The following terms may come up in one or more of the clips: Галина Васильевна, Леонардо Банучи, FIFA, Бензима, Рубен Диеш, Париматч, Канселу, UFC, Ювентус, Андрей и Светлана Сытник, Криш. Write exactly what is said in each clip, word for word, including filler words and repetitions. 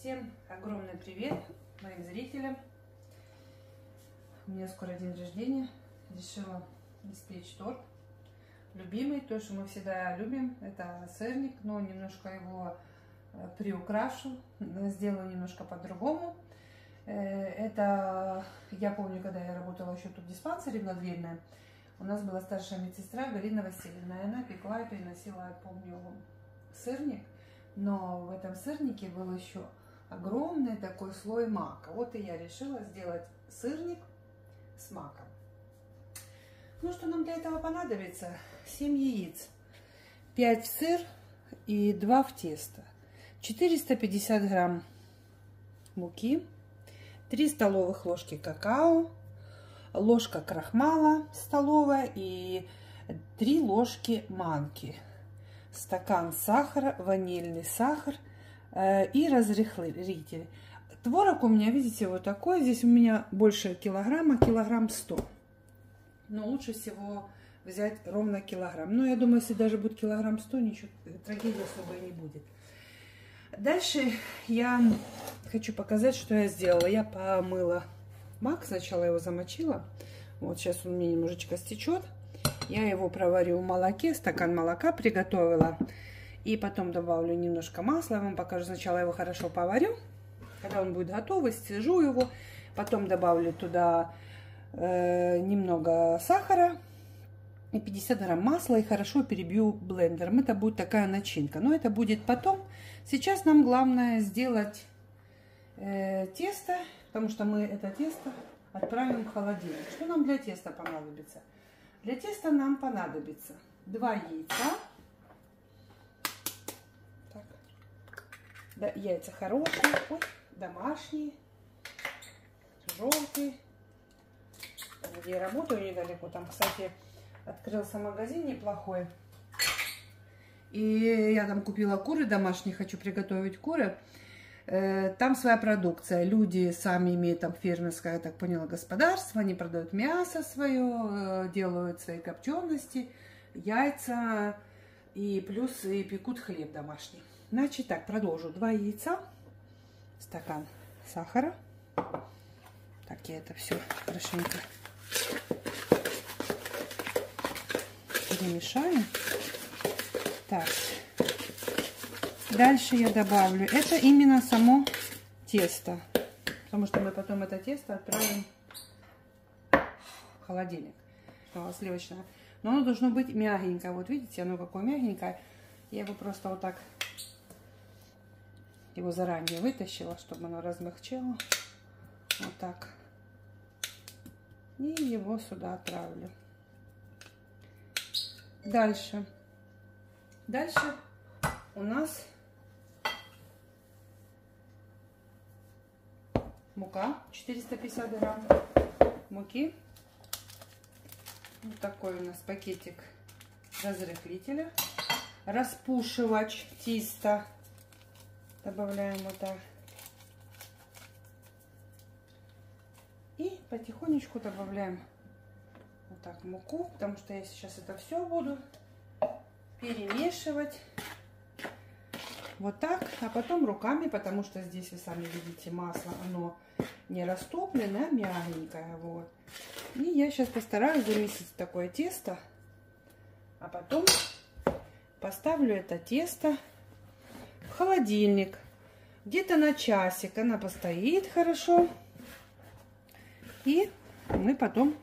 Всем огромный привет моим зрителям. У меня скоро день рождения. Решила испечь торт. Любимый, то, что мы всегда любим, это сырник, но немножко его приукрашу, сделаю немножко по-другому. Это, я помню, когда я работала еще тут в диспансере многодверной, у нас была старшая медсестра Галина Васильевна, и она пекла и приносила, я помню, сырник, но в этом сырнике был еще огромный такой слой мака. Вот и я решила сделать сырник с маком. Ну, что нам для этого понадобится? семь яиц, пять в сыр и два в тесто, четыреста пятьдесят грамм муки, три столовых ложки какао, ложка крахмала столовая и три ложки манки, стакан сахара, ванильный сахар и разрыхлитель. Творог у меня, видите, вот такой. Здесь у меня больше килограмма, килограмм сто. Но лучше всего взять ровно килограмм. Но я думаю, если даже будет килограмм сто, ничего, трагедии особой не будет. Дальше я хочу показать, что я сделала. Я помыла мак, сначала его замочила. Вот сейчас он мне немножечко стечет. Я его проварю в молоке, стакан молока приготовила. И потом добавлю немножко масла. Я вам покажу, сначала его хорошо поварю. Когда он будет готовый, стяжу его. Потом добавлю туда э, немного сахара и пятьдесят грамм масла. И хорошо перебью блендером. Это будет такая начинка. Но это будет потом. Сейчас нам главное сделать э, тесто. Потому что мы это тесто отправим в холодильник. Что нам для теста понадобится? Для теста нам понадобится два яйца. Да, яйца хорошие, ой, домашние, желтые. Где я работаю недалеко, там, кстати, открылся магазин неплохой. И я там купила куры домашние, хочу приготовить куры. Там своя продукция. Люди сами имеют там фермерское, я так поняла, господарство. Они продают мясо свое, делают свои копчености, яйца и плюс и пекут хлеб домашний. Значит, так, продолжу. Два яйца, стакан сахара. Так, я это все хорошенько перемешаю. Так. Дальше я добавлю. Это именно само тесто. Потому что мы потом это тесто отправим в холодильник. Сливочное. Но оно должно быть мягенькое. Вот видите, оно какое мягенькое. Я его просто вот так... Его заранее вытащила, чтобы оно размягчило. Вот так. И его сюда отправлю. Дальше. Дальше у нас мука. четыреста пятьдесят грамм муки. Вот такой у нас пакетик разрыхлителя. Распушивач тиста. Добавляем вот так. И потихонечку добавляем вот так муку, потому что я сейчас это все буду перемешивать. Вот так, а потом руками, потому что здесь вы сами видите масло, оно не растопленное, а мягенькое. Вот. И я сейчас постараюсь замесить такое тесто, а потом поставлю это тесто в холодильник, где-то на часик она постоит хорошо, и мы потом...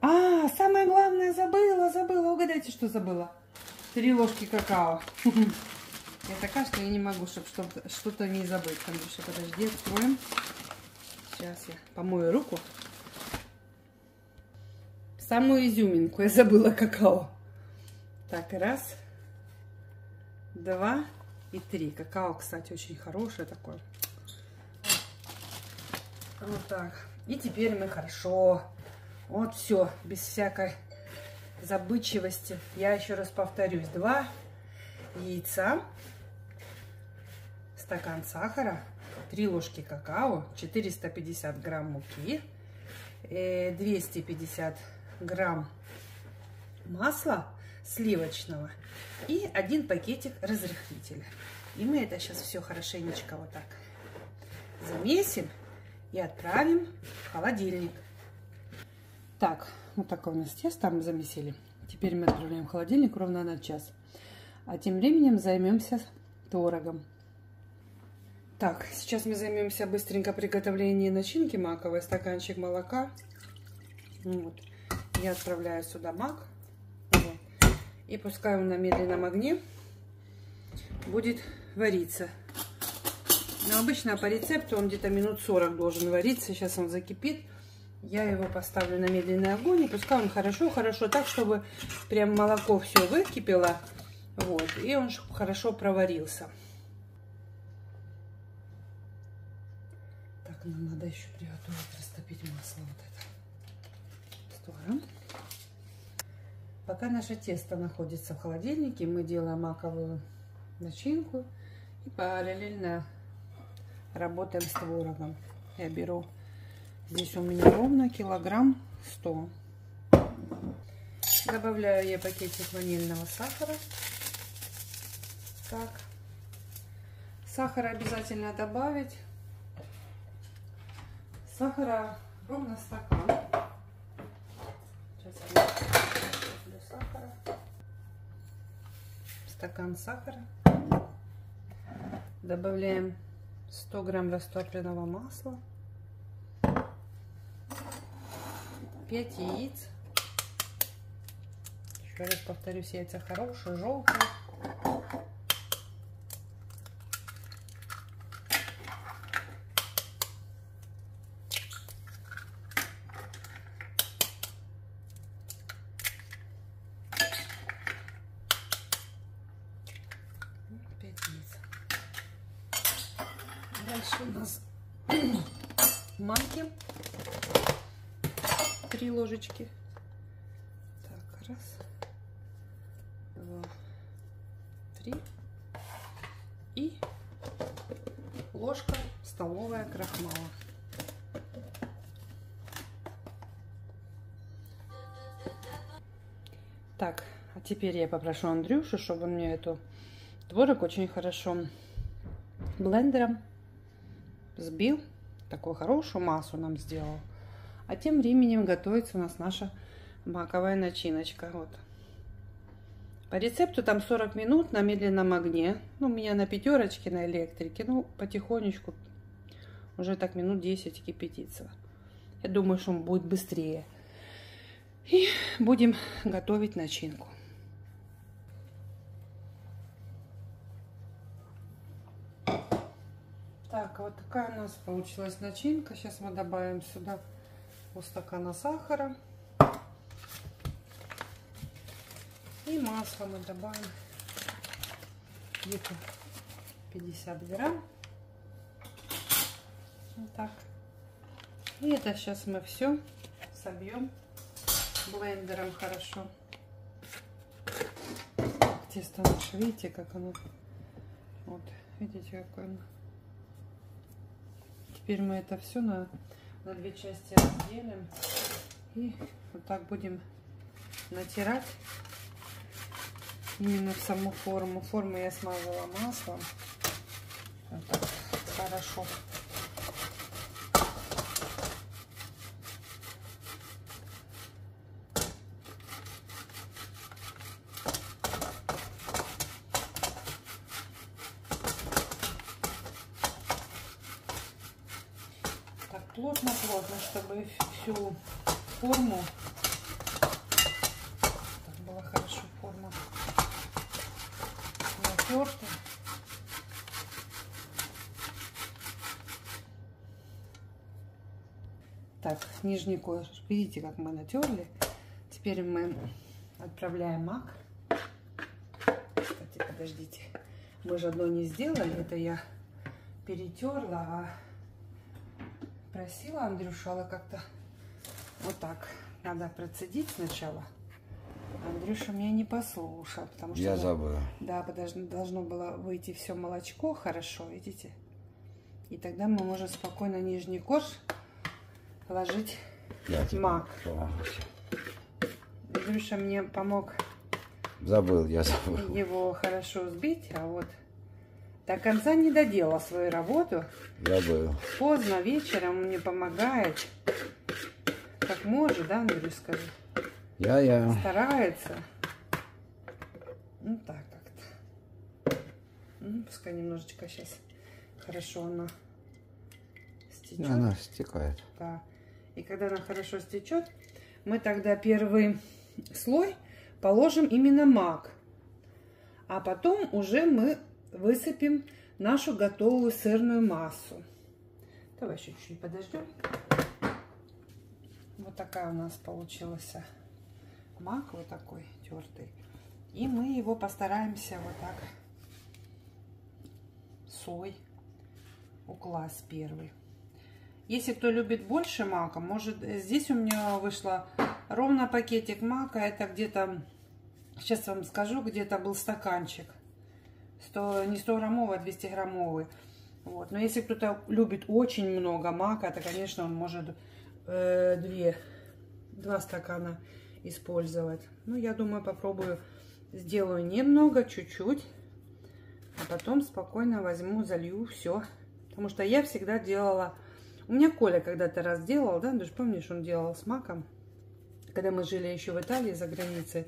А, самое главное, забыла, забыла, угадайте, что забыла? Три ложки какао. Я такая, что я не могу, чтобы что-то не забыть. Конечно, подожди, откроем. Сейчас я помою руку. Самую изюминку, я забыла какао. Так, раз, два... И три. Какао, кстати, очень хорошее такое. Вот так. И теперь мы хорошо. Вот все. Без всякой забывчивости. Я еще раз повторюсь. Два яйца, стакан сахара, три ложки какао, четыреста пятьдесят грамм муки, двести пятьдесят грамм масла сливочного и один пакетик разрыхлителя. И мы это сейчас все хорошенечко вот так Замесим и отправим в холодильник. Так, вот такое у нас тесто мы замесили. Теперь мы отправляем в холодильник ровно на час. А тем временем займемся творогом. Так, сейчас мы займемся быстренько приготовлением начинки маковой. Стаканчик молока. Вот. Я отправляю сюда мак. Вот. И пускай он на медленном огне будет вариться. Но обычно по рецепту он где-то минут сорок должен вариться. Сейчас он закипит. Я его поставлю на медленный огонь. И пускай он хорошо-хорошо так, чтобы прям молоко все выкипело. Вот. И он хорошо проварился. Так, нам надо еще приготовить, растопить масло вот это. Сторону. Пока наше тесто находится в холодильнике, мы делаем маковую начинку и параллельно работаем с творогом. Я беру здесь у меня ровно килограмм сто. Добавляю я пакетик ванильного сахара. Так. Сахара обязательно добавить. Сахара ровно стакан. Сейчас я добавлю сахара. Стакан сахара. Добавляем сто грамм растопленного масла. пять яиц. Еще раз повторюсь, яйца хорошие, желтые. Дальше у нас маки, три ложечки. Так, раз, два, три. И ложка столовая крахмала. Так, а теперь я попрошу Андрюшу, чтобы он мне эту творог очень хорошо блендером взбил, такую хорошую массу нам сделал. А тем временем готовится у нас наша маковая начиночка. Вот. По рецепту там сорок минут на медленном огне. Ну, у меня на пятерочке на электрике. Ну, потихонечку уже так минут десять кипятится. Я думаю, что он будет быстрее. И будем готовить начинку. Так, вот такая у нас получилась начинка. Сейчас мы добавим сюда полстакана сахара. И масло мы добавим где-то пятьдесят грамм. Вот так. И это сейчас мы все собьем блендером хорошо. Тесто наше, видите, как оно. Вот, видите, какое оно. Теперь мы это все на, на две части разделим и вот так будем натирать именно в саму форму. Форму я смазала маслом. Вот так хорошо. Плотно-плотно, чтобы всю форму, так была хорошо форма натерта. Так, нижний корж, видите, как мы натерли. Теперь мы отправляем мак. Кстати, подождите, мы же одно не сделали, это я перетерла, а просила Андрюша как-то вот так. Надо процедить сначала. Андрюша меня не послушал, потому что... Я забыла. Да, должно, должно было выйти все молочко хорошо, видите? И тогда мы можем спокойно нижний корж положить мак. Андрюша мне помог... Забыл, я забыл. Его хорошо взбить, а вот До конца не доделала свою работу. Забыл. Поздно вечером он мне помогает. Как может, да, Андрюш, скажи? Я-я. Старается. Ну так как-то. Ну, пускай немножечко сейчас. Хорошо она стечет. Она стекает. Да. И когда она хорошо стечет, мы тогда первый слой положим именно мак. А потом уже мы высыпем нашу готовую сырную массу. Давай еще чуть-чуть подождем. Вот такая у нас получился мак, вот такой тертый. И мы его постараемся вот так слой укласть первый. Если кто любит больше мака, может, здесь у меня вышло ровно пакетик мака. Это где-то, сейчас вам скажу, где-то был стаканчик. сто, не сто граммовый, а двести граммовый. Вот. Но если кто-то любит очень много мака, то, конечно, он может э, две, два стакана использовать. Ну, я думаю, попробую. Сделаю немного, чуть-чуть. А потом спокойно возьму, залью все. Потому что я всегда делала... У меня Коля когда-то раз делал, да? Ты же помнишь, он делал с маком. Когда мы жили еще в Италии, за границей.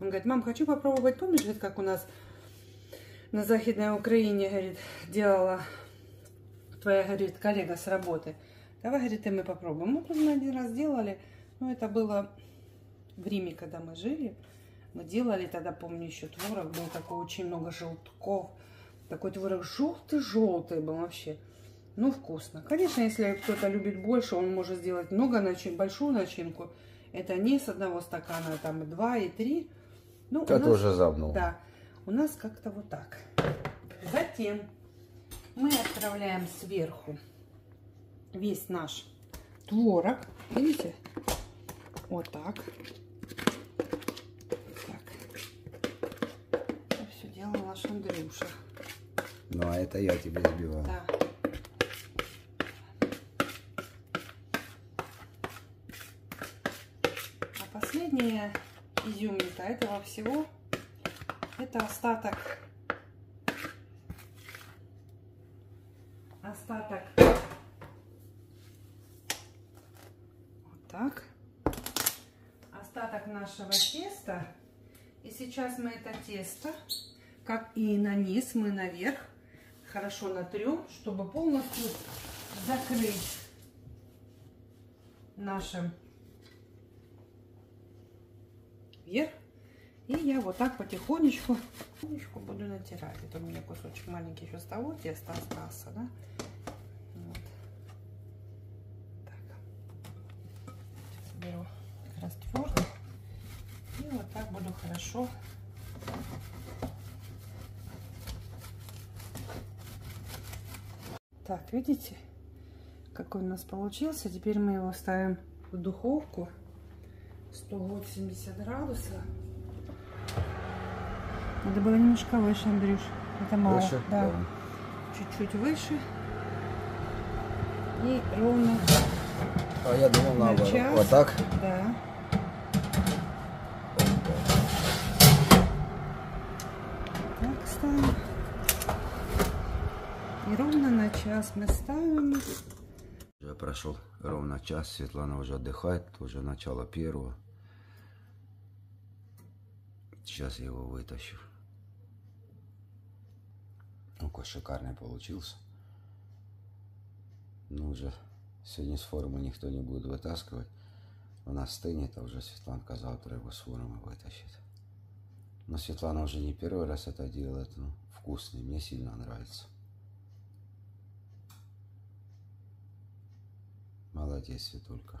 Он говорит: мам, хочу попробовать. Помнишь, как у нас... на Захидной Украине, говорит, делала твоя, говорит, коллега с работы. Давай, говорит, и мы попробуем. Мы мы один раз делали, ну, это было в Риме, когда мы жили. Мы делали тогда, помню, еще творог был такой, очень много желтков. Такой творог желтый-желтый был вообще. Ну, вкусно. Конечно, если кто-то любит больше, он может сделать много начин, большую начинку. Это не с одного стакана, там два и три. Ну, это уже загнул. Да. У нас как-то вот так. Затем мы отправляем сверху весь наш творог. Видите? Вот так. Так. Это все делал наш Андрюша. Ну, а это я тебе сбиваю. Да. А последняя изюминка этого всего... это остаток, остаток вот так, остаток нашего теста. И сейчас мы это тесто, как и на низ, мы наверх хорошо натрем, чтобы полностью закрыть нашим верх. И я вот так потихонечку, потихонечку буду натирать. Это у меня кусочек маленький еще с того теста остался, да? Вот. Так. Сейчас беру как раз твердый. И вот так буду хорошо так, видите, какой у нас получился. Теперь мы его ставим в духовку сто восемьдесят градусов. Надо было немножко выше, Андрюш. Это мало. Выше? Да. Чуть-чуть выше. И ровно. А я думал, надо вот так. Да. Так ставим. И ровно на час мы ставим. Уже прошел ровно час. Светлана уже отдыхает. Уже начало первого. Сейчас я его вытащу. Какой шикарный получился. Ну, уже сегодня с формы никто не будет вытаскивать. Она стынет, а уже Светланка завтра его с формы вытащит. Но Светлана уже не первый раз это делает. Ну, вкусный, мне сильно нравится. Молодец, Светулька.